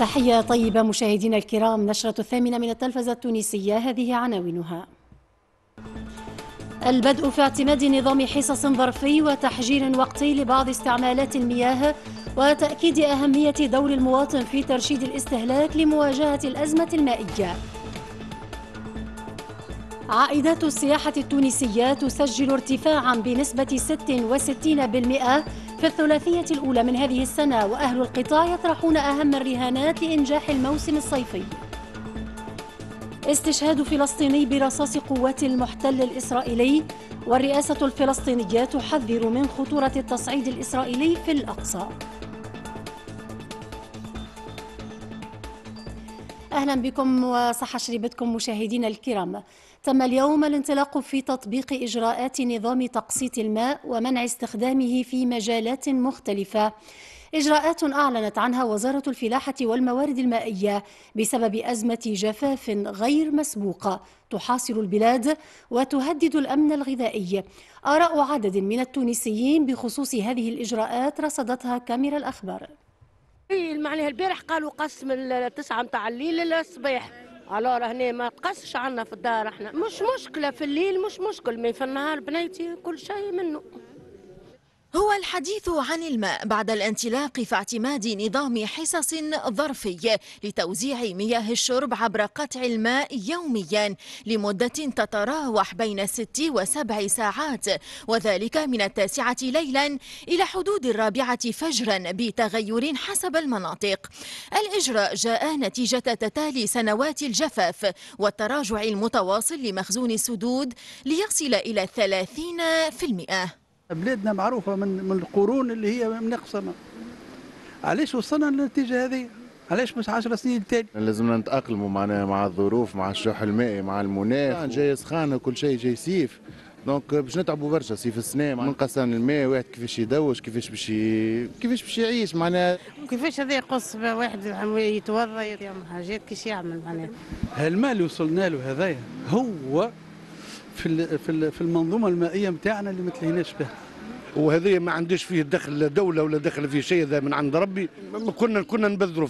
تحية طيبة مشاهدينا الكرام، نشرة الثامنة من التلفزة التونسية، هذه عناوينها: البدء في اعتماد نظام حصص ظرفي وتحجير وقتي لبعض استعمالات المياه، وتأكيد أهمية دور المواطن في ترشيد الاستهلاك لمواجهة الأزمة المائية. عائدات السياحة التونسية تسجل ارتفاعا بنسبة 66% في الثلاثية الأولى من هذه السنة، وأهل القطاع يطرحون أهم الرهانات لإنجاح الموسم الصيفي. استشهاد فلسطيني برصاص قوات المحتل الإسرائيلي، والرئاسة الفلسطينية تحذر من خطورة التصعيد الإسرائيلي في الأقصى. أهلا بكم وصحة شريبتكم مشاهدينا الكرام. تم اليوم الانطلاق في تطبيق إجراءات نظام تقسيط الماء ومنع استخدامه في مجالات مختلفة، إجراءات أعلنت عنها وزارة الفلاحة والموارد المائية بسبب أزمة جفاف غير مسبوقة تحاصر البلاد وتهدد الأمن الغذائي. آراء عدد من التونسيين بخصوص هذه الإجراءات رصدتها كاميرا الأخبار. معناها البارح قالوا قسم التسعة متاع الليل للصباح، الوغ هنا ما تقسش عنا في الدار، احنا مش مشكلة في الليل، مش مشكل، مي في النهار بنيتي كل شيء منه. هو الحديث عن الماء بعد الانطلاق في اعتماد نظام حصص ظرفي لتوزيع مياه الشرب عبر قطع الماء يوميا لمدة تتراوح بين 6 و7 ساعات، وذلك من 9 ليلا إلى حدود 4 فجرا بتغير حسب المناطق. الإجراء جاء نتيجة تتالي سنوات الجفاف والتراجع المتواصل لمخزون السدود ليصل إلى 30%. بلادنا معروفة من القرون اللي هي منقسمة. علاش وصلنا للنتيجة هذه؟ علاش مش 10 سنين تاني؟ لازمنا نتأقلموا معناها مع الظروف، مع الشح المائي، مع المناخ، جاي سخانة وكل شيء جاي سيف، دونك باش نتعبوا برشا سيف السنة، منقصان الماء، واحد كيفاش يدوش، كيفاش باش يعيش معناها. كيفاش هذا يقص واحد يتوضا يعمل حاجات كيفاش يعمل معناها. هالماء اللي وصلنا له هذايا هو في المنظومه المائيه نتاعنا اللي ما تلهيناش بها، وهذه ما عنديش فيه دخل دوله ولا دخل فيه شيء، هذا من عند ربي. كنا نبذروا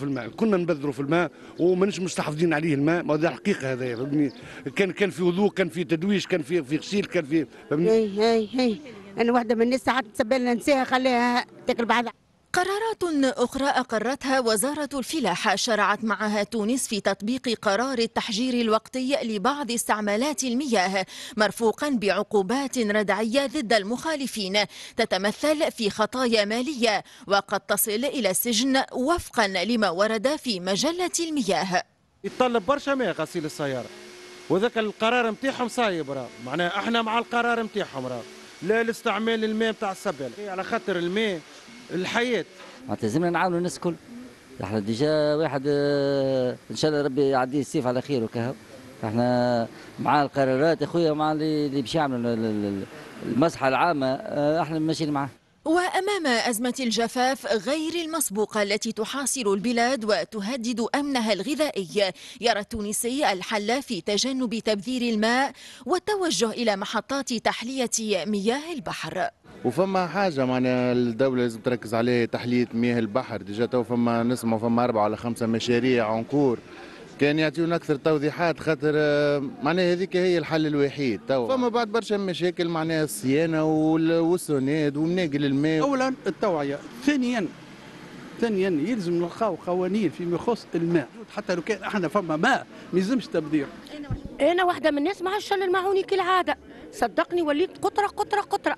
في الماء، وماناش مستحافظين عليه الماء، هذا حقيقه. هذا فهمني، كان في وضوء، كان في تدويش، كان في غسيل، كان في فهمني. هي انا واحده من الناس عاد تسبلنا نساها خليها تاكل بعضها. قرارات أخرى أقرتها وزارة الفلاحة شرعت معها تونس في تطبيق قرار التحجير الوقتي لبعض استعمالات المياه، مرفوقا بعقوبات ردعية ضد المخالفين تتمثل في خطايا مالية وقد تصل إلى السجن وفقا لما ورد في مجلة المياه. يتطلب برشا ماء غسيل السيارة، وذاك القرار نتاعهم صايب، راه معناها احنا مع القرار نتاعهم، راه لا لاستعمال الماء نتاع السبالة، على خاطر الماء الحياة. ملزمنا نعاونوا الناس الكل. احنا ديجا واحد ان شاء الله ربي يعديه السيف على خير وكهو. احنا مع القرارات اخويا، مع اللي باش يعملوا المصلحة العامة احنا ماشيين معاه. وأمام أزمة الجفاف غير المسبوقة التي تحاصر البلاد وتهدد أمنها الغذائي، يرى التونسي الحل في تجنب تبذير الماء والتوجه إلى محطات تحلية مياه البحر. وفما حاجة معناها الدولة لازم تركز عليها، تحلية مياه البحر، ديجا تو فما نسمع فما 4 ولا 5 مشاريع عنقور، كان يعطيون أكثر توضيحات، خاطر معناها هذيك هي الحل الوحيد تو. فما بعد برشا مشاكل معناها الصيانة والسوناد ومناقل الماء. أولا التوعية، ثانيا يلزم نلقاو قوانين فيما يخص الماء، حتى لو كان احنا فما ماء ما يلزمش تبذير. أنا واحدة من الناس ما عادش شل المعوني كالعادة، صدقني وليت قطرة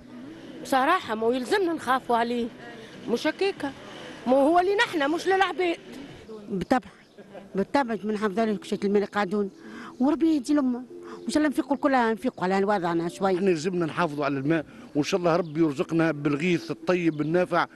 بصراحة. ما يلزمنا نخافوا عليه، مش هكاكا، ما هو اللي نحنا مش للعباد. بالطبع من حفظه لهم كشات الملك قاعدون، وربي يهدي لهم ان شاء الله. نفيقوا على وضعنا شوي، احنا لازمنا نحافظوا على الماء، وان شاء الله ربي يرزقنا بالغيث الطيب النافع.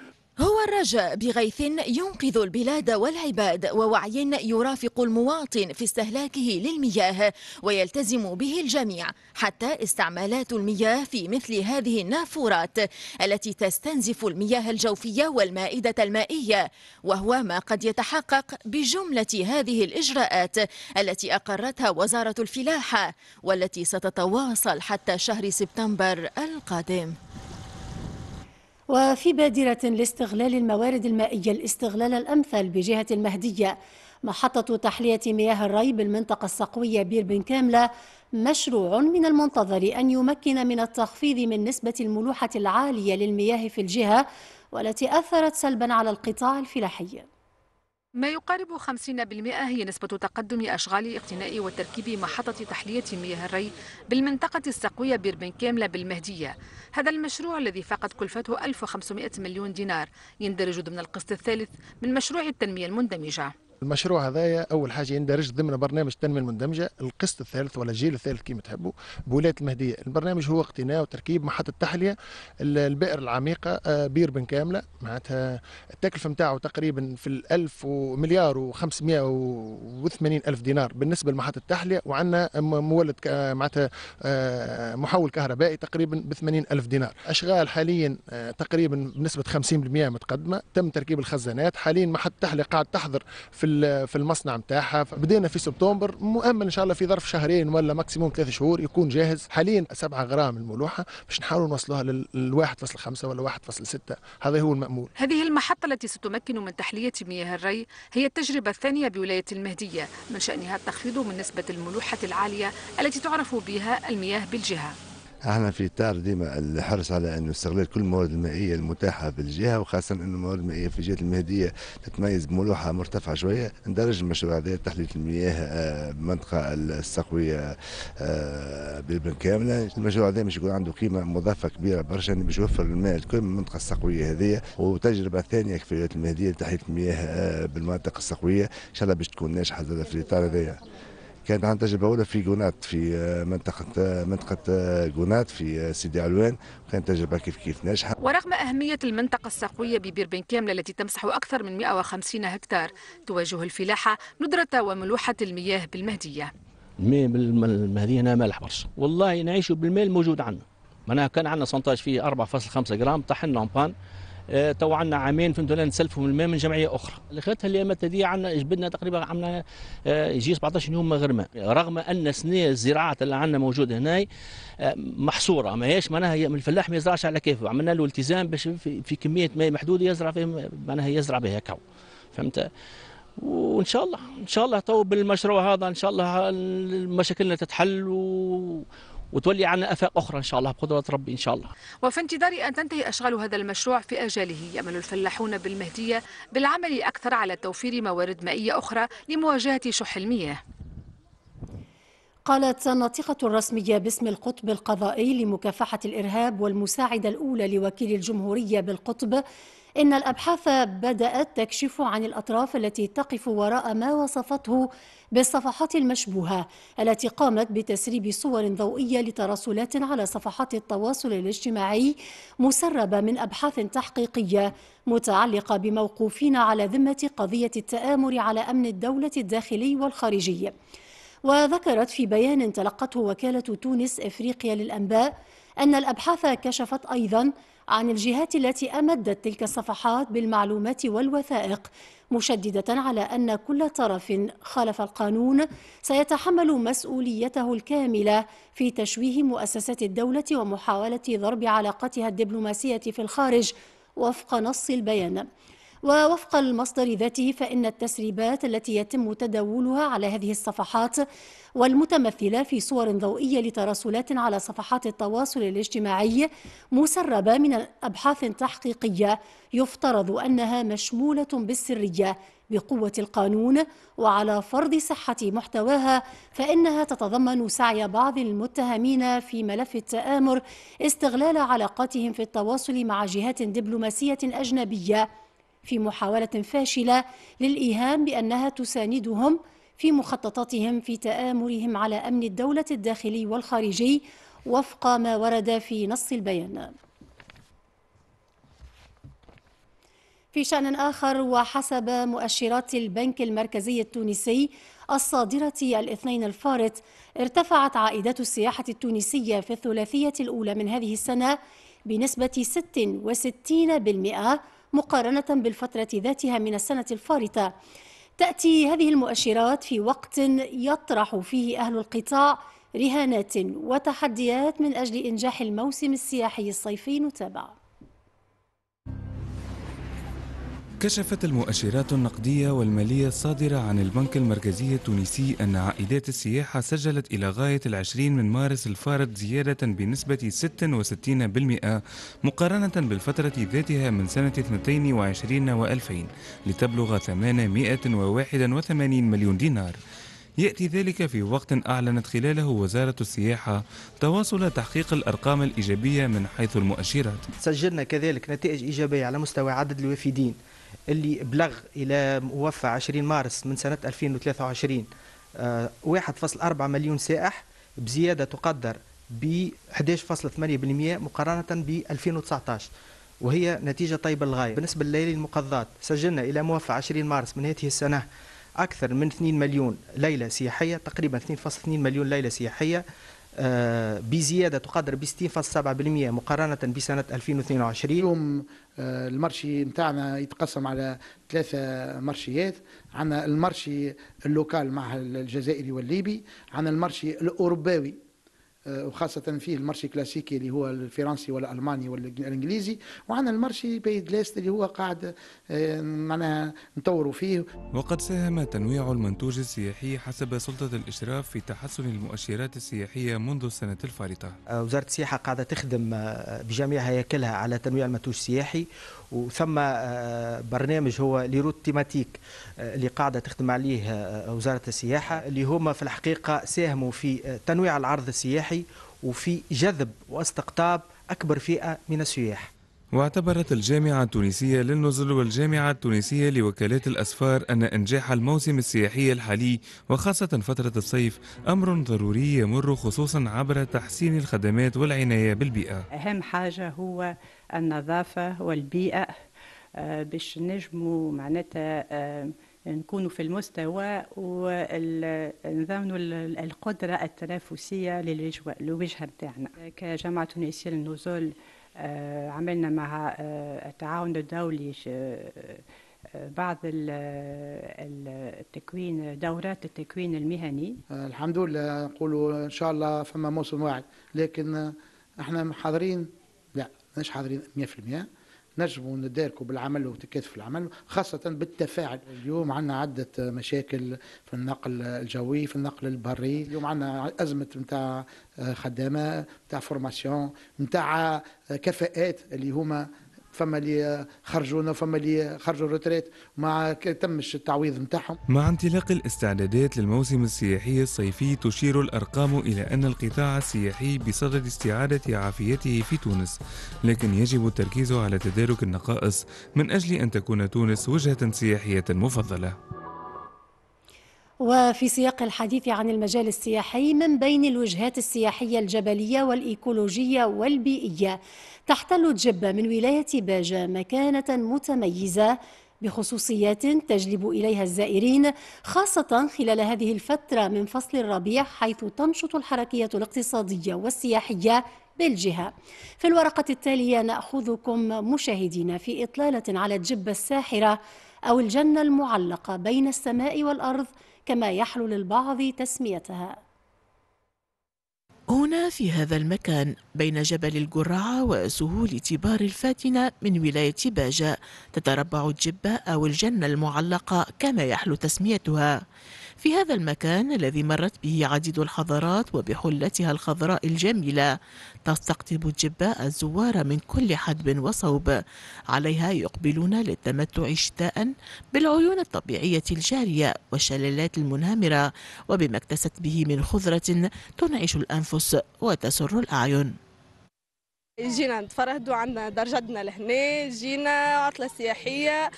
هو الرجاء بغيث ينقذ البلاد والعباد ووعي يرافق المواطن في استهلاكه للمياه ويلتزم به الجميع، حتى استعمالات المياه في مثل هذه النافورات التي تستنزف المياه الجوفية والمائدة المائية، وهو ما قد يتحقق بجملة هذه الإجراءات التي أقرتها وزارة الفلاحة والتي ستتواصل حتى شهر سبتمبر القادم. وفي بادرة لاستغلال الموارد المائية الاستغلال الأمثل بجهة المهدية، محطة تحلية مياه الري بالمنطقة الصقوية بيربن كاملة مشروع من المنتظر أن يمكن من التخفيض من نسبة الملوحة العالية للمياه في الجهة والتي أثرت سلبا على القطاع الفلاحي. ما يقارب 50% هي نسبة تقدم أشغال اقتناء وتركيب محطة تحلية مياه الري بالمنطقة الصقوية بيربن كاملة بالمهدية. هذا المشروع الذي فاقت كلفته 1500 مليون دينار يندرج ضمن القسط الثالث من مشروع التنمية المندمجة. المشروع هذايا أول حاجة يندرج ضمن برنامج التنمية المندمجة القسط الثالث ولا الجيل الثالث كما تحبوا بولاية المهدية. البرنامج هو اقتناء وتركيب محطة تحلية البئر العميقة بيربن كاملة، معناتها التكلفة نتاعو تقريبا في $1,580,000 بالنسبة لمحطة التحلية، وعندنا مولد معناتها محول كهربائي تقريبا ب$80,000. أشغال حاليا تقريبا بنسبة 50% متقدمة، تم تركيب الخزانات، حاليا محطة التحلية قاعد تحضر في المصنع نتاعها، بدينا في سبتمبر، مؤمل ان شاء الله في ظرف شهرين ولا ماكسيموم 3 شهور يكون جاهز. حاليا 7 غرام الملوحه باش نحاولوا نوصلوها لل 1.5 ولا 1.6، هذا هو المامول. هذه المحطه التي ستمكن من تحليه مياه الري هي التجربه الثانيه بولايه المهديه، من شانها التخفيض من نسبه الملوحه العاليه التي تعرف بها المياه بالجهه. احنا في اطار ديما الحرص على انه استغلال كل الموارد المائيه المتاحه بالجهه، وخاصه انه الموارد المائيه في جهه المهديه تتميز بملوحه مرتفعه شويه. اندرج المشروع هذا تحليه المياه بمنطقه الصقويه بالبن كامله. المشروع هذا باش يكون عنده قيمه مضافه كبيره برشا، انه باش يوفر الماء لكل المنطقه الصقويه هذه، وتجربه ثانيه في ولايه المهديه لتحليه المياه بالمناطق الصقويه ان شاء الله باش تكون ناجحه في الاطار هذايا. كانت عندنا تجربة أولى في جونات، في منطقة جونات في سيدي علوان، وكانت تجربة كيف كيف ناجحة. ورغم أهمية المنطقة الصقوية ببيربن كاملة التي تمسح أكثر من 150 هكتار، تواجه الفلاحة ندرة وملوحة المياه بالمهدية. الماء بالمهدية هنا مالح برشا، والله نعيشوا بالماء الموجود عندنا. معناها كان عندنا سنتاج فيه 4.5 غرام طحنا أمبان، تو عندنا عامين فهمتوا نسلفوا من الماء من جمعيه اخرى، اللي خذتها اليامات دي عندنا جبدنا تقريبا عملنا يجي 17 يوم غير ماء، رغم ان سنيه الزراعات اللي عندنا موجوده هنا محصوره، ماهيش معناها الفلاح ما يزرعش على كيفه، عملنا له التزام باش في كميه ماء محدوده يزرع فيه معناها يزرع بها كاو فهمت. وان شاء الله ان شاء الله تو بالمشروع هذا ان شاء الله مشاكلنا تتحل وتولي عنا آفاق أخرى إن شاء الله بقدرة ربي إن شاء الله. وفي انتظار أن تنتهي أشغال هذا المشروع في أجاله، يأمل الفلاحون بالمهدية بالعمل أكثر على توفير موارد مائية أخرى لمواجهة شح المياه. قالت الناطقة الرسمية باسم القطب القضائي لمكافحة الإرهاب والمساعدة الأولى لوكيل الجمهورية بالقطب إن الأبحاث بدأت تكشف عن الأطراف التي تقف وراء ما وصفته بالصفحات المشبوهة التي قامت بتسريب صور ضوئية لتراسلات على صفحات التواصل الاجتماعي مسربة من أبحاث تحقيقية متعلقة بموقوفين على ذمة قضية التآمر على أمن الدولة الداخلي والخارجي. وذكرت في بيان تلقته وكالة تونس إفريقيا للأنباء أن الأبحاث كشفت أيضا عن الجهات التي أمدت تلك الصفحات بالمعلومات والوثائق، مشددة على أن كل طرف خالف القانون سيتحمل مسؤوليته الكاملة في تشويه مؤسسات الدولة ومحاولة ضرب علاقتها الدبلوماسية في الخارج وفق نص البيان. ووفق المصدر ذاته فإن التسريبات التي يتم تداولها على هذه الصفحات والمتمثلة في صور ضوئية لتراسلات على صفحات التواصل الاجتماعي مسربة من أبحاث تحقيقية يفترض أنها مشمولة بالسرية بقوة القانون، وعلى فرض صحة محتواها فإنها تتضمن سعي بعض المتهمين في ملف التآمر استغلال علاقاتهم في التواصل مع جهات دبلوماسية أجنبية في محاولة فاشلة للإيهام بأنها تساندهم في مخططاتهم في تآمرهم على أمن الدولة الداخلي والخارجي وفق ما ورد في نص البيان. في شأن آخر، وحسب مؤشرات البنك المركزي التونسي الصادرة الاثنين الفارط، ارتفعت عائدات السياحة التونسية في الثلاثية الأولى من هذه السنة بنسبة 66% مقارنة بالفترة ذاتها من السنة الفارطة. تأتي هذه المؤشرات في وقت يطرح فيه أهل القطاع رهانات وتحديات من أجل إنجاح الموسم السياحي الصيفي. نتابع. كشفت المؤشرات النقدية والمالية الصادرة عن البنك المركزي التونسي أن عائدات السياحة سجلت إلى غاية 20 من مارس الفارط زيادة بنسبة 66% مقارنة بالفترة ذاتها من سنة 22 و2000 لتبلغ 881 مليون دينار. يأتي ذلك في وقت أعلنت خلاله وزارة السياحة تواصل تحقيق الأرقام الإيجابية من حيث المؤشرات. سجلنا كذلك نتائج إيجابية على مستوى عدد الوافدين اللي بلغ إلى موفى 20 مارس من سنة 2023 1.4 مليون سائح بزيادة تقدر ب 11.8% مقارنة ب 2019 وهي نتيجة طيبة للغاية. بالنسبة لليالي المقضات سجلنا إلى موفى 20 مارس من هذه السنة أكثر من 2 مليون ليلة سياحية، تقريبا 2.2 مليون ليلة سياحية بزيادة تقدر ب 60.7% مقارنة بسنة 2022. اليوم المرشي نتاعنا يتقسم على 3 مرشيات، عندنا المرشي اللوكال مع الجزائري والليبي، عندنا المرشي الأوروباوي وخاصة فيه المرشي كلاسيكي اللي هو الفرنسي والألماني والإنجليزي، وعن المرشي بيد لاست اللي هو قاعد معناها نطوروا فيه. وقد ساهم تنويع المنتوج السياحي حسب سلطة الإشراف في تحسن المؤشرات السياحية منذ السنة الفارطة. وزارة السياحة قاعدة تخدم بجميع هياكلها على تنويع المنتوج السياحي، وثم برنامج هو ليروت تيماتيك اللي قاعدة تخدم عليه وزارة السياحة، اللي هما في الحقيقة ساهموا في تنويع العرض السياحي وفي جذب واستقطاب أكبر فئة من السياح. واعتبرت الجامعة التونسية للنزل والجامعة التونسية لوكالات الأسفار أن إنجاح الموسم السياحي الحالي وخاصة فترة الصيف أمر ضروري يمر خصوصا عبر تحسين الخدمات والعناية بالبيئة. أهم حاجة هو النظافة والبيئة باش نجموا معناتها نكونوا في المستوى ونضمنوا القدرة التنافسية للوجهة بتاعنا. كجامعة تونسية للنزل عملنا مع التعاون الدولي بعض التكوين دورات التكوين المهني. الحمد لله نقولوا إن شاء الله فما موسم واعد، لكن احنا حاضرين لا مش حاضرين 100%، نجموا نداركوا بالعمل وتكاتف العمل خاصة بالتفاعل. اليوم عندنا عدة مشاكل في النقل الجوي في النقل البري، اليوم عندنا أزمة نتاع خدامة نتاع فورماسيون نتاع كفاءات اللي هما فما اللي خرجونا وفما اللي خرجوا الروتريت وما تمش التعويض نتاعهم. مع انطلاق الاستعدادات للموسم السياحي الصيفي تشير الأرقام إلى أن القطاع السياحي بصدد استعادة عافيته في تونس، لكن يجب التركيز على تدارك النقائص من أجل أن تكون تونس وجهة سياحية مفضلة. وفي سياق الحديث عن المجال السياحي من بين الوجهات السياحية الجبلية والإيكولوجية والبيئية تحتل جبة من ولاية باجة مكانة متميزة بخصوصيات تجلب إليها الزائرين خاصة خلال هذه الفترة من فصل الربيع، حيث تنشط الحركية الاقتصادية والسياحية بالجهة. في الورقة التالية نأخذكم مشاهدينا في إطلالة على جبة الساحرة أو الجنة المعلقة بين السماء والأرض كما يحلو للبعض تسميتها. هنا في هذا المكان بين جبل القرعة وسهول تبار الفاتنة من ولاية باجة تتربع الجبة أو الجنة المعلقة كما يحلو تسميتها. في هذا المكان الذي مرت به عديد الحضارات وبحلتها الخضراء الجميلة تستقطب الجبة الزوار من كل حدب وصوب، عليها يقبلون للتمتع شتاء بالعيون الطبيعية الجارية والشلالات المنهمرة وبما اكتست به من خضرة تنعش الأنفس وتسر الأعين. جينا نتفرهدوا عندنا درجتنا لهنا، جينا عطله سياحيه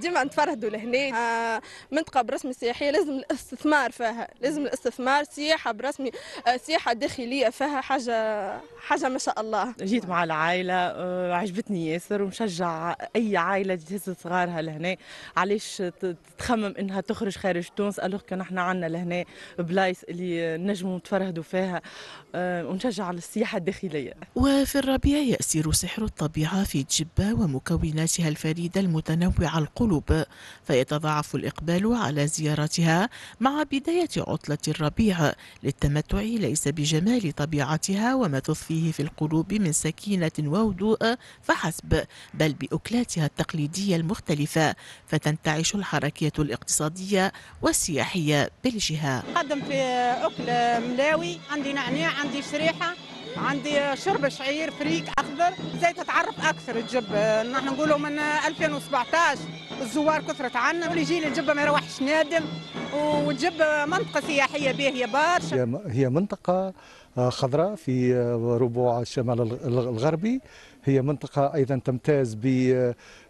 ديما نتفرهدوا لهنا. منطقه برسم سياحيه لازم الاستثمار فيها، لازم الاستثمار سياحه برسمي، سياحه داخليه فيها حاجه ما شاء الله. جيت مع العائله عجبتني ياسر، ومشجع اي عائله تهز صغارها لهنا، علاش تخمم انها تخرج خارج تونس الوغ كو نحن عندنا لهنا بلايص اللي نجموا نتفرهدوا فيها، ونشجع على السياحه الداخليه. في الربيع يأسر سحر الطبيعة في جبة ومكوناتها الفريدة المتنوعة القلوب، فيتضاعف الإقبال على زيارتها مع بداية عطلة الربيع للتمتع ليس بجمال طبيعتها وما تضفيه في القلوب من سكينة وهدوء فحسب، بل بأكلاتها التقليدية المختلفة، فتنتعش الحركية الاقتصادية والسياحية بالجهة. قدم في أكل ملاوي، عندي نعناع، عندي شريحة، عندي شرب شعير، فريك اخضر، زي تتعرف اكثر الجبه. نحن نقولوا من 2017 الزوار كثرت عنا، واللي يجي للجبه ما يروحش نادم، والجبه منطقه سياحيه باهيه برشا. هي منطقه خضراء في ربوع الشمال الغربي، هي منطقه ايضا تمتاز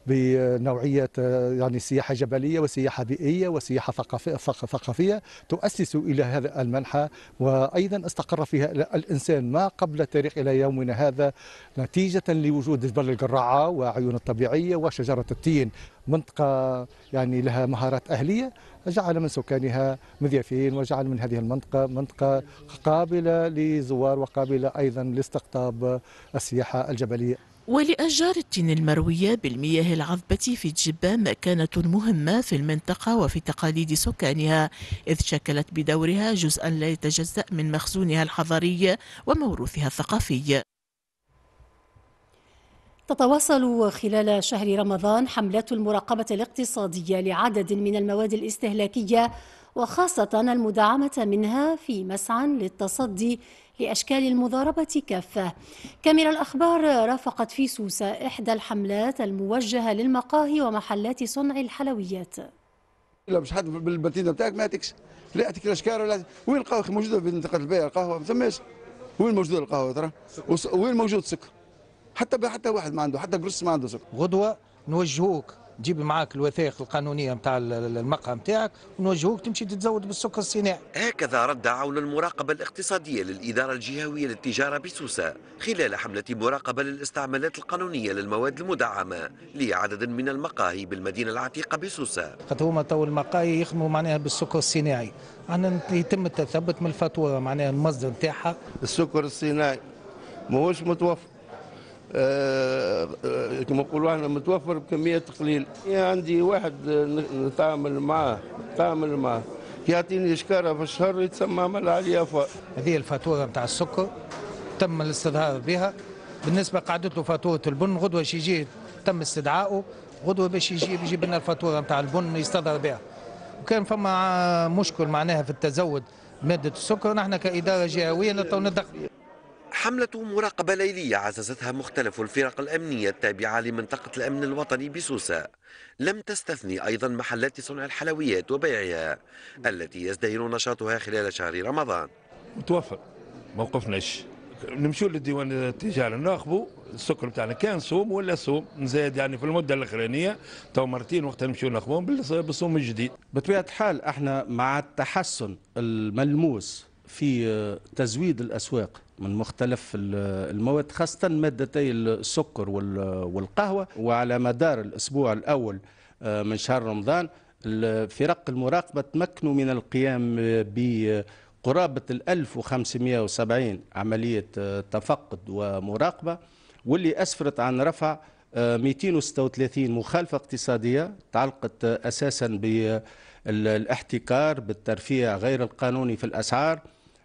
بنوعيه يعني سياحه جبليه وسياحه بيئيه وسياحه ثقافيه تؤسس الى هذا المنحى، وايضا استقر فيها الانسان ما قبل التاريخ الى يومنا هذا نتيجه لوجود جبل القراعه وعيون الطبيعيه وشجره التين. منطقه يعني لها مهارات اهليه جعل من سكانها مضيافين، وجعل من هذه المنطقه منطقه قابله لزوار وقابله ايضا لاستقطاب السياحه الجبليه. ولأشجار التين المروية بالمياه العذبة في جبة مكانة مهمة في المنطقة وفي تقاليد سكانها، إذ شكلت بدورها جزءا لا يتجزأ من مخزونها الحضاري وموروثها الثقافي. تتواصل خلال شهر رمضان حملات المراقبة الاقتصادية لعدد من المواد الاستهلاكية، وخاصة المدعمة منها، في مسعى للتصدي لأشكال المضاربة كافة. كاميرا الأخبار رافقت في سوسة إحدى الحملات الموجهة للمقاهي ومحلات صنع الحلويات. لا مش حد بالبنتينة بتاعك ما تكش، لا أعطيك الأشكال ولا وين القهوة موجودة في منطقة البيع، القهوة ما تسماش، وين موجودة القهوة ترى، وين موجود السكر، حتى واحد ما عنده، حتى قرص ما عنده سكر. غدوة نوجهوك تجيب معاك الوثائق القانونيه نتاع المقهى نتاعك، ونوجهوك تمشي تتزود بالسكر الصناعي. هكذا رد عون المراقبه الاقتصاديه للاداره الجهويه للتجاره بسوسه خلال حمله مراقبه للاستعمالات القانونيه للمواد المدعمه لعدد من المقاهي بالمدينه العتيقه بسوسه. خاطر هما تو المقاهي يخدموا معناها بالسكر الصناعي، عندنا يتم التثبت من الفاتوره معناها المصدر نتاعها. السكر الصناعي ماهوش متوفر. كما نقولوا احنا متوفر بكميات قليل. عندي واحد نتعامل معاه يعطيني شكاره في الشهر يتسمى عمل عليها فار. هذه الفاتوره نتاع السكر تم الاستظهار بها، بالنسبه قعدت له فاتوره البن، غدوه باش يجي تم استدعائه، غدوه باش يجي يجيب لنا الفاتوره نتاع البن يستظهر بها. وكان فما مشكل معناها في التزود ماده السكر، نحن كاداره جهويه تو ندخل. حملة مراقبة ليلية عززتها مختلف الفرق الأمنية التابعة لمنطقة الأمن الوطني بسوسة، لم تستثني أيضا محلات صنع الحلويات وبيعها التي يزدهر نشاطها خلال شهر رمضان. متوفر، ما وقفناش، نمشيو للديوان التجاري ناخذوا السكر بتاعنا، كان صوم ولا صوم نزايد يعني في المدة الأخرانية تو مرتين، وقتها نمشيو ناخذوهم بالصوم الجديد. بطبيعة الحال احنا مع التحسن الملموس في تزويد الأسواق من مختلف المواد، خاصة مادتي السكر والقهوة. وعلى مدار الأسبوع الأول من شهر رمضان فرق المراقبة تمكنوا من القيام بقرابة 1570 عملية تفقد ومراقبة، واللي أسفرت عن رفع 236 مخالفة اقتصادية تعلقت أساسا بالاحتكار، بالترفيع غير القانوني في الأسعار،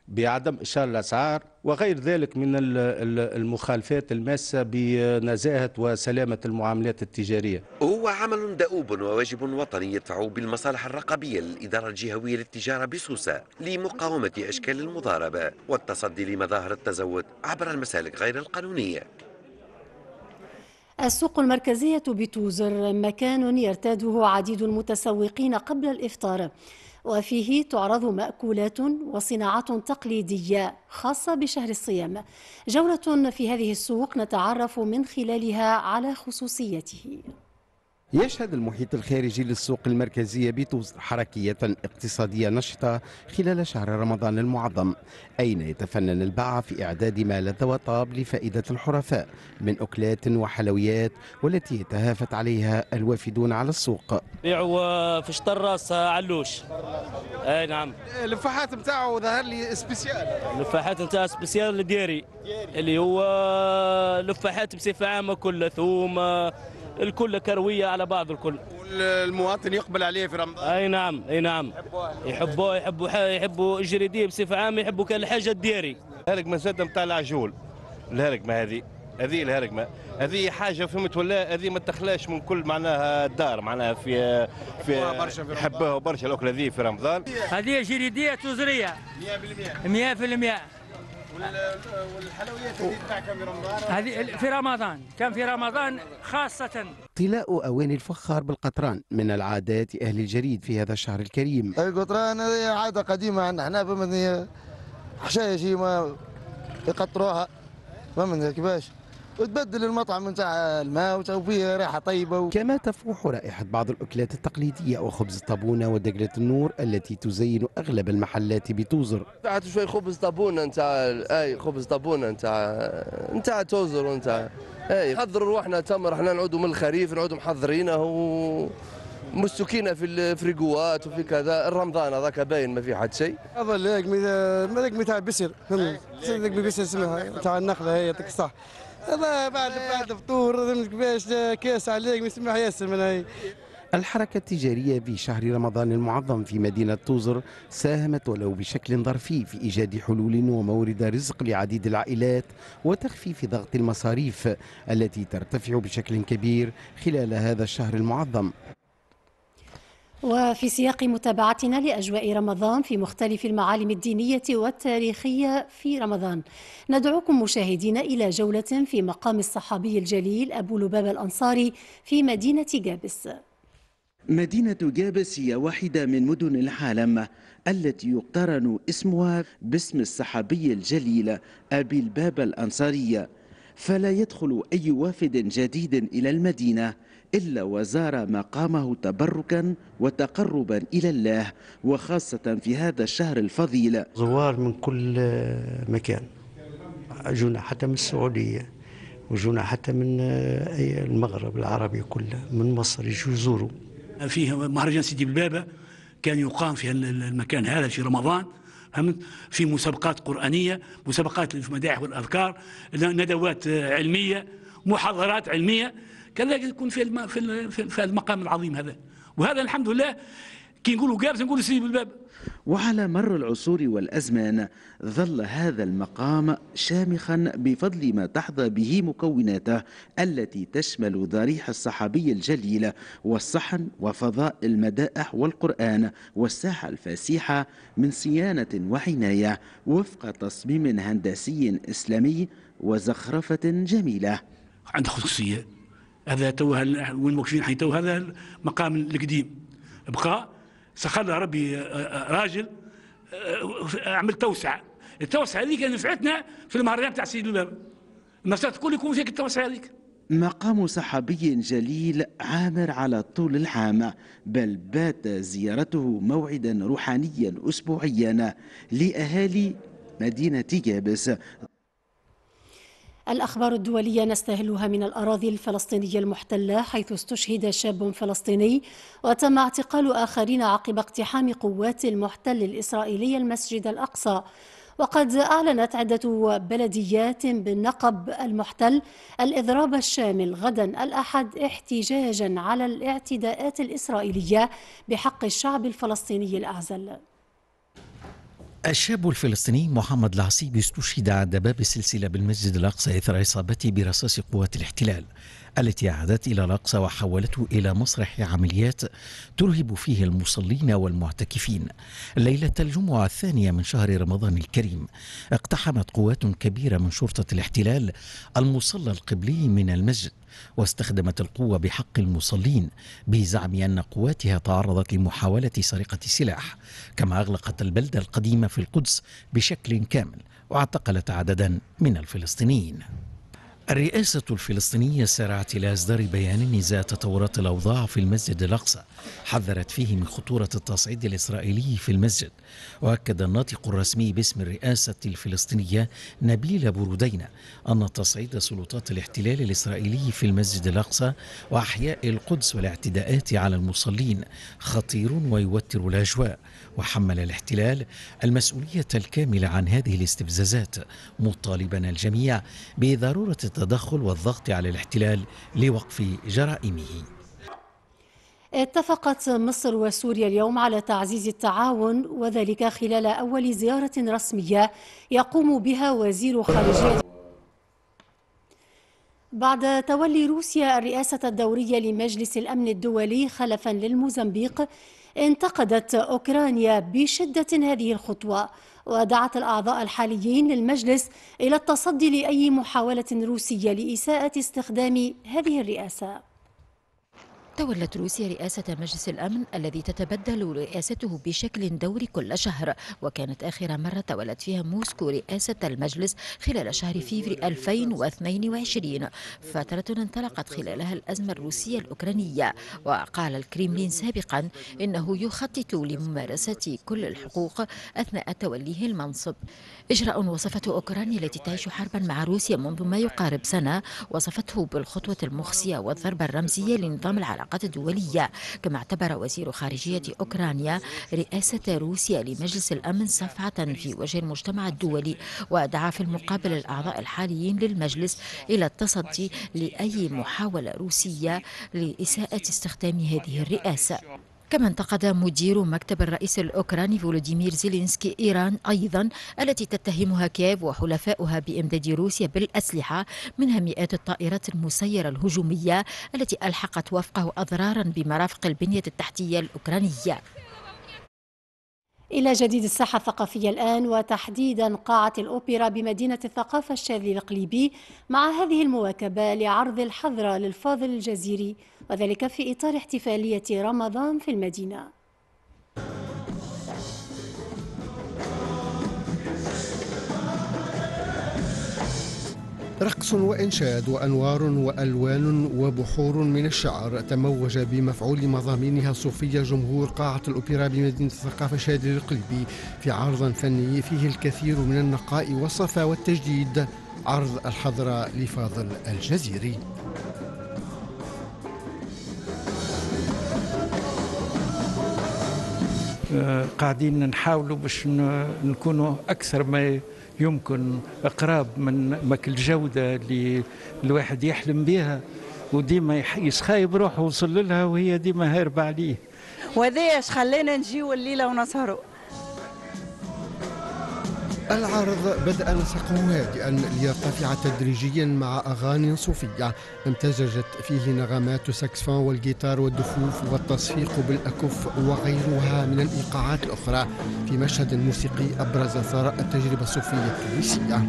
بعدم إشارة الأسعار، وغير ذلك من المخالفات الماسة بنزاهة وسلامة المعاملات التجارية. هو عمل دؤوب وواجب وطني يدفع بالمصالح الرقابية للإدارة الجهوية للتجارة بسوسة لمقاومة أشكال المضاربة والتصدي لمظاهر التزود عبر المسالك غير القانونية. السوق المركزية بتوزر مكان يرتاده عديد المتسوقين قبل الإفطار، وفيه تعرض مأكولات وصناعات تقليدية خاصة بشهر الصيام. جولة في هذه السوق نتعرف من خلالها على خصوصيته. يشهد المحيط الخارجي للسوق المركزية بتونس حركية اقتصادية نشطة خلال شهر رمضان المعظم، أين يتفنن الباعة في إعداد ما لذ وطاب لفائدة الحرفاء من أكلات وحلويات والتي يتهافت عليها الوافدون على السوق. بيعوا في شطراس علوش. أي نعم. اللفاحات نتاعو ظهر لي سبيسيال. اللفاحات نتاع سبيسيال الدياري اللي هو لفاحات بصفة عامة كلها ثوم الكل كرويه على بعض الكل. والمواطن يقبل عليه في رمضان. اي نعم اي نعم. يحبوا الجريديه بصفه عامه، يحبوا كل حاجه الديري. الهرقمه زاده نتاع العجول. الهرقمه هذه الهرقمه هذه حاجه فهمت ولا هذه ما تخلاش من كل معناها الدار معناها في يحبوها برشا الاكله هذه في رمضان. هذه جريديه تونسيه 100%. 100%. والحلويات اللي تباع كم في رمضان؟ هذه في رمضان، كان في رمضان خاصة. طلاء أواني الفخار بالقطران من العادات أهل الجريد في هذا الشهر الكريم. القطران هذه عادة قديمة عندنا احنا فهمتني، حشايا شي ما يقطروها فهمتني كيفاش؟ وتبدل المطعم نتاع الماء وتوفيه ريحه طيبه كما تفوح رائحه بعض الاكلات التقليديه وخبز الطابونه ودجله النور التي تزين اغلب المحلات بتوزر. بعد شوي خبز طابونه نتاع اي خبز طابونه نتاع توزر ونتاع اي نحضروا روحنا تم احنا نعودوا من الخريف نعودوا محضرينه ومسكينه في الفريقوات وفي كذا رمضان هذاك باين ما في حد شيء. هذا لقمه تاع بسر لقمه بسر اسمها تاع النخله هي يعطيك الصحه. الله بعد الفطور كيفاش كاس عليك مسمح ياسر من هاي. الحركة التجارية في شهر رمضان المعظم في مدينة توزر ساهمت ولو بشكل ظرفي في إيجاد حلول ومورد رزق لعديد العائلات وتخفيف ضغط المصاريف التي ترتفع بشكل كبير خلال هذا الشهر المعظم. وفي سياق متابعتنا لأجواء رمضان في مختلف المعالم الدينية والتاريخية في رمضان، ندعوكم مشاهدين إلى جولة في مقام الصحابي الجليل أبو لبابة الأنصاري في مدينة جابس. مدينة جابس هي واحدة من مدن العالم التي يقترن اسمها باسم الصحابي الجليل أبي لبابة الأنصاري، فلا يدخل أي وافد جديد إلى المدينة إلا وزار مقامه تبركا وتقربا إلى الله، وخاصة في هذا الشهر الفضيل. زوار من كل مكان، جونا حتى من السعودية وجونا حتى من المغرب العربي كله، من مصر يجوا يزوروا. فيه مهرجان سيدي بلبابة كان يقام في المكان هذا في رمضان، في مسابقات قرآنية، مسابقات في المداح والأذكار، ندوات علمية، محاضرات علمية، كذلك يكون في المقام العظيم هذا، وهذا الحمد لله كي نقولوا جابس نقولوا سيدي بالباب. وعلى مر العصور والأزمان ظل هذا المقام شامخا بفضل ما تحظى به مكوناته التي تشمل ضريح الصحابي الجليل والصحن وفضاء المدائح والقرآن والساحة الفسيحة من صيانة وعناية وفق تصميم هندسي إسلامي وزخرفة جميلة. عند خصوصية هذا توها وين موقفين حين تو هذا المقام القديم بقى سخرنا ربي راجل عمل توسعه، التوسعه هذيك نفعتنا في المهرجان تاع سيدي بلبابة، المساله الكل يكون فيك التوسعه هذيك. مقام صحابي جليل عامر على طول العام، بل بات زيارته موعدا روحانيا اسبوعيا لاهالي مدينه جابس. الأخبار الدولية نستهلها من الأراضي الفلسطينية المحتلة، حيث استشهد شاب فلسطيني وتم اعتقال آخرين عقب اقتحام قوات المحتل الإسرائيلي المسجد الأقصى. وقد أعلنت عدة بلديات بالنقب المحتل الإضراب الشامل غدا الأحد احتجاجا على الاعتداءات الإسرائيلية بحق الشعب الفلسطيني الأعزل. الشاب الفلسطيني محمد العصيب استشهد عند باب السلسلة بالمسجد الأقصى إثر إصابته برصاص قوات الاحتلال التي عادت إلى الأقصى وحولته إلى مسرح عمليات ترهب فيه المصلين والمعتكفين. ليلة الجمعة الثانية من شهر رمضان الكريم اقتحمت قوات كبيرة من شرطة الاحتلال المصلى القبلي من المسجد، واستخدمت القوة بحق المصلين بزعم أن قواتها تعرضت لمحاولة سرقة السلاح، كما أغلقت البلدة القديمة في القدس بشكل كامل واعتقلت عددا من الفلسطينيين. الرئاسة الفلسطينية سارعت إلى إصدار بيان إزاء تطورات الأوضاع في المسجد الأقصى، حذرت فيه من خطورة التصعيد الإسرائيلي في المسجد. وأكد الناطق الرسمي باسم الرئاسة الفلسطينية نبيل برودين أن تصعيد سلطات الاحتلال الإسرائيلي في المسجد الأقصى وأحياء القدس والاعتداءات على المصلين خطير ويوتر الأجواء، وحمل الاحتلال المسؤولية الكاملة عن هذه الاستفزازات، مطالبا الجميع بضرورة التدخل والضغط على الاحتلال لوقف جرائمه. اتفقت مصر وسوريا اليوم على تعزيز التعاون، وذلك خلال أول زيارة رسمية يقوم بها وزير خارجية بعد تولي روسيا الرئاسة الدورية لمجلس الأمن الدولي خلفا للموزمبيق. انتقدت أوكرانيا بشدة هذه الخطوة، ودعت الأعضاء الحاليين للمجلس إلى التصدي لأي محاولة روسية لإساءة استخدام هذه الرئاسة. تولت روسيا رئاسة مجلس الأمن الذي تتبدل رئاسته بشكل دوري كل شهر، وكانت آخر مرة تولت فيها موسكو رئاسة المجلس خلال شهر فيفري 2022، فترة انطلقت خلالها الأزمة الروسية الأوكرانية. وقال الكريملين سابقا إنه يخطط لممارسة كل الحقوق أثناء توليه المنصب. إجراء وصفته أوكرانيا التي تعيش حربا مع روسيا منذ ما يقارب سنة، وصفته بالخطوة المخزية والضربة الرمزية لنظام العلاقات الدولية. كما اعتبر وزير خارجية أوكرانيا رئاسة روسيا لمجلس الأمن صفعة في وجه المجتمع الدولي، ودعا في المقابل الأعضاء الحاليين للمجلس إلى التصدي لأي محاولة روسية لإساءة استخدام هذه الرئاسة. كما انتقد مدير مكتب الرئيس الأوكراني فولوديمير زيلينسكي إيران أيضا، التي تتهمها كييف وحلفائها بإمداد روسيا بالأسلحة، منها مئات الطائرات المسيرة الهجومية التي ألحقت وفقه أضرارا بمرافق البنية التحتية الأوكرانية. إلى جديد الساحة الثقافية الآن، وتحديدا قاعة الأوبرا بمدينة الثقافة الشاذلي القليبي، مع هذه المواكبة لعرض الحضرة للفاضل الجزيري، وذلك في إطار احتفالية رمضان في المدينة. رقص وإنشاد وأنوار وألوان وبحور من الشعر تموج بمفعول مضامينها الصوفية جمهور قاعة الأوبرا بمدينة الثقافة الشاذلي القليبي في عرض فني فيه الكثير من النقاء والصفا والتجديد، عرض الحضرة لفاضل الجزيري. قاعدين نحاولوا باش نكونوا أكثر ما يمكن أقرب من ماك الجودة اللي الواحد يحلم بها وديما يسخايب روحه وصل لها وهي ديما هاربة عليه. وهذا اش خلينا نجيو الليلة ونسهروا. العرض بدأ نسقه هادئا ليرتفع تدريجيا مع أغاني صوفية امتزجت فيه نغمات الساكسفون والجيتار والدفوف والتصفيق بالأكف وغيرها من الإيقاعات الأخرى، في مشهد موسيقي أبرز ثراء التجربة الصوفية التونسية.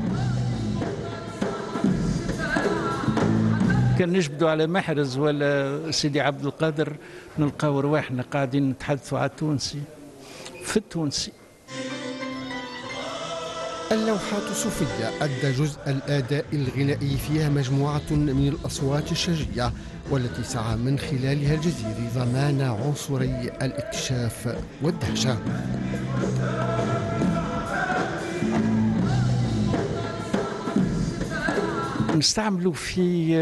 كان نجبدوا على محرز ولا سيدي عبد القادر نلقاو رواحنا قاعدين نتحدثوا على التونسي في التونسي. اللوحات الصوفية أدى جزء الأداء الغنائي فيها مجموعة من الأصوات الشجية، والتي سعى من خلالها الجزيري ضمان عنصري الاكتشاف والدهشة. نستعملوا في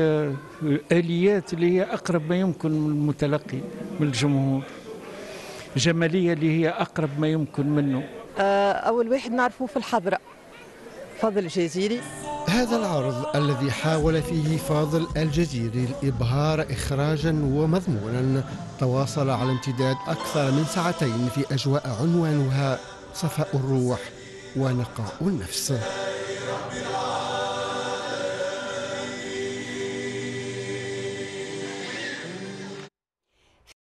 آليات اللي هي أقرب ما يمكن من المتلقي من الجمهور، جمالية اللي هي أقرب ما يمكن منه. أول واحد نعرفه في الحضرة فاضل الجزيري. هذا العرض الذي حاول فيه فاضل الجزيري الإبهار إخراجا ومضمونا تواصل على امتداد أكثر من ساعتين في أجواء عنوانها صفاء الروح ونقاء النفس.